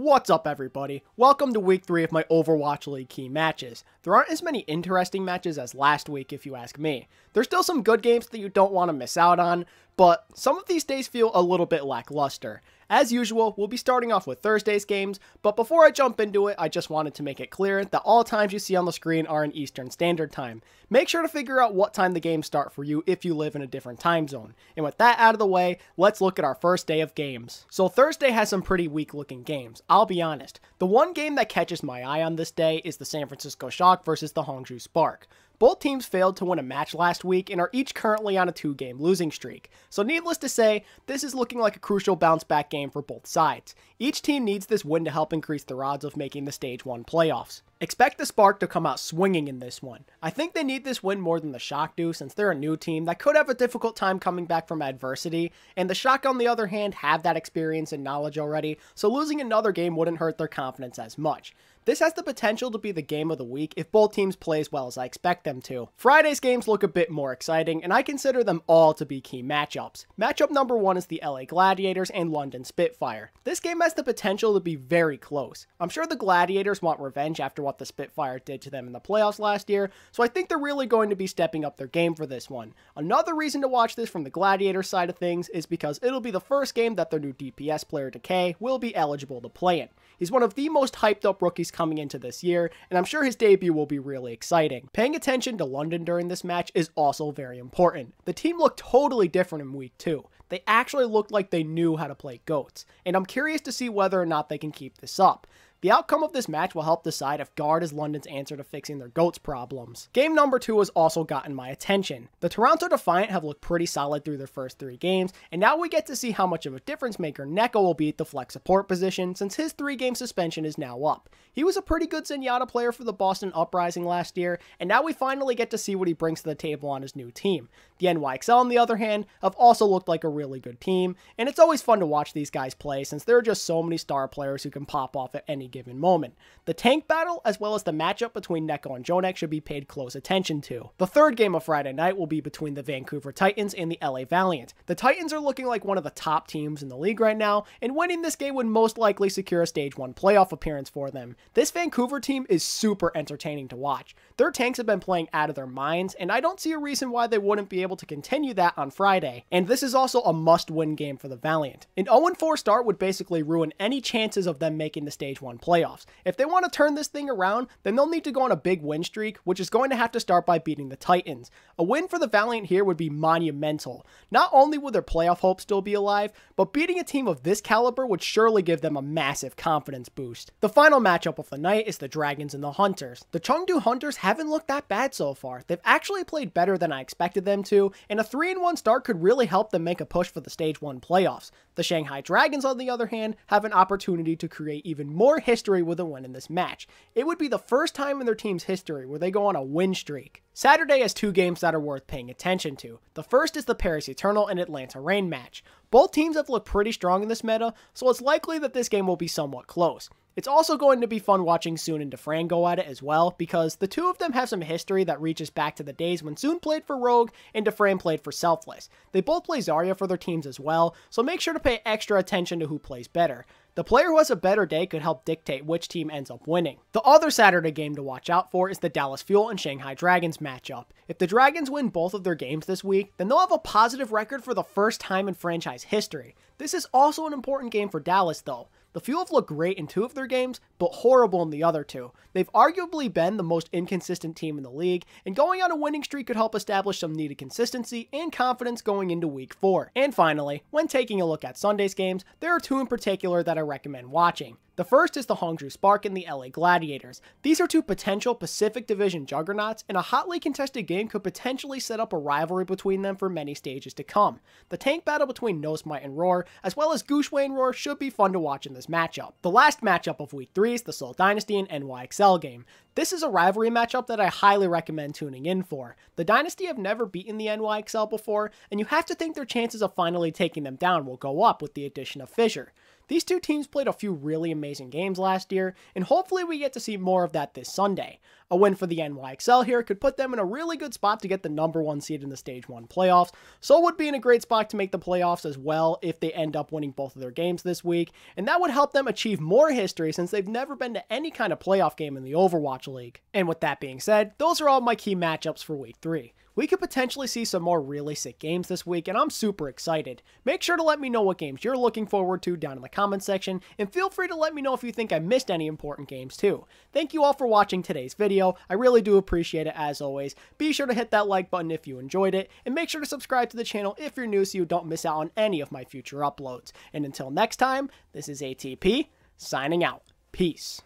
What's up everybody, welcome to week 3 of my Overwatch League key matches. There aren't as many interesting matches as last week if you ask me. There's still some good games that you don't want to miss out on, but some of these days feel a little bit lackluster. As usual, we'll be starting off with Thursday's games, but before I jump into it, I just wanted to make it clear that all times you see on the screen are in Eastern Standard Time. Make sure to figure out what time the games start for you if you live in a different time zone. And with that out of the way, let's look at our first day of games. So Thursday has some pretty weak looking games, I'll be honest. The one game that catches my eye on this day is the San Francisco Shock versus the Hangzhou Spark. Both teams failed to win a match last week and are each currently on a 2-game losing streak. So needless to say, this is looking like a crucial bounce-back game for both sides. Each team needs this win to help increase their odds of making the Stage 1 playoffs. Expect the Spark to come out swinging in this one. I think they need this win more than the Shock do since they're a new team that could have a difficult time coming back from adversity, and the Shock on the other hand have that experience and knowledge already, so losing another game wouldn't hurt their confidence as much. This has the potential to be the game of the week if both teams play as well as I expect them to. Friday's games look a bit more exciting, and I consider them all to be key matchups. Matchup number 1 is the LA Gladiators and London Spitfire. This game has the potential to be very close. I'm sure the Gladiators want revenge after what the Spitfire did to them in the playoffs last year, so I think they're really going to be stepping up their game for this one. Another reason to watch this from the Gladiator side of things is because it'll be the first game that their new DPS player Dekay will be eligible to play in. He's one of the most hyped up rookies coming into this year, and I'm sure his debut will be really exciting. Paying attention to London during this match is also very important. The team looked totally different in week 2. They actually looked like they knew how to play GOATS, and I'm curious to see whether or not they can keep this up. The outcome of this match will help decide if GOATS is London's answer to fixing their GOATS problems. Game number 2 has also gotten my attention. The Toronto Defiant have looked pretty solid through their first 3 games, and now we get to see how much of a difference maker Neko will be at the flex support position since his 3-game suspension is now up. He was a pretty good Zenyatta player for the Boston Uprising last year, and now we finally get to see what he brings to the table on his new team. The NYXL, on the other hand, have also looked like a really good team, and it's always fun to watch these guys play since there are just so many star players who can pop off at any given moment. The tank battle as well as the matchup between Neko and Jonek should be paid close attention to. The third game of Friday night will be between the Vancouver Titans and the LA Valiant. The Titans are looking like one of the top teams in the league right now, and winning this game would most likely secure a Stage 1 playoff appearance for them. This Vancouver team is super entertaining to watch. Their tanks have been playing out of their minds, and I don't see a reason why they wouldn't be able to continue that on Friday. And this is also a must-win game for the Valiant. An 0-4 start would basically ruin any chances of them making the Stage 1 playoffs. If they want to turn this thing around, then they'll need to go on a big win streak, which is going to have to start by beating the Titans. A win for the Valiant here would be monumental. Not only would their playoff hopes still be alive, but beating a team of this caliber would surely give them a massive confidence boost. The final matchup of the night is the Dragons and the Hunters. The Chengdu Hunters haven't looked that bad so far. They've actually played better than I expected them to, and a 3-1 start could really help them make a push for the Stage 1 playoffs. The Shanghai Dragons, on the other hand, have an opportunity to create even more history with a win in this match. It would be the first time in their team's history where they go on a win streak. Saturday has 2 games that are worth paying attention to. The first is the Paris Eternal and Atlanta Reign match. Both teams have looked pretty strong in this meta, so it's likely that this game will be somewhat close. It's also going to be fun watching Soon and DeFran go at it as well, because the two of them have some history that reaches back to the days when Soon played for Rogue and DeFran played for Selfless. They both play Zarya for their teams as well, so make sure to pay extra attention to who plays better. The player who has a better day could help dictate which team ends up winning. The other Saturday game to watch out for is the Dallas Fuel and Shanghai Dragons matchup. If the Dragons win both of their games this week, then they'll have a positive record for the first time in franchise history. This is also an important game for Dallas though. The Fuel have looked great in 2 of their games, but horrible in the other 2. They've arguably been the most inconsistent team in the league, and going on a winning streak could help establish some needed consistency and confidence going into week 4. And finally, when taking a look at Sunday's games, there are 2 in particular that I recommend watching. The first is the Hangzhou Spark and the LA Gladiators. These are 2 potential Pacific Division juggernauts, and a hotly contested game could potentially set up a rivalry between them for many stages to come. The tank battle between NoSmite and Roar, as well as Gooshway and Roar, should be fun to watch in this matchup. The last matchup of week 3 is the Seoul Dynasty and NYXL game. This is a rivalry matchup that I highly recommend tuning in for. The Dynasty have never beaten the NYXL before, and you have to think their chances of finally taking them down will go up with the addition of Fissure. These two teams played a few really amazing games last year, and hopefully we get to see more of that this Sunday. A win for the NYXL here could put them in a really good spot to get the #1 seed in the Stage 1 playoffs, Seoul would be in a great spot to make the playoffs as well if they end up winning both of their games this week, and that would help them achieve more history since they've never been to any kind of playoff game in the Overwatch League. And with that being said, those are all my key matchups for Week 3. We could potentially see some more really sick games this week, and I'm super excited. Make sure to let me know what games you're looking forward to down in the comments section, and feel free to let me know if you think I missed any important games too. Thank you all for watching today's video, I really do appreciate it as always. Be sure to hit that like button if you enjoyed it, and make sure to subscribe to the channel if you're new so you don't miss out on any of my future uploads. And until next time, this is ATP, signing out. Peace.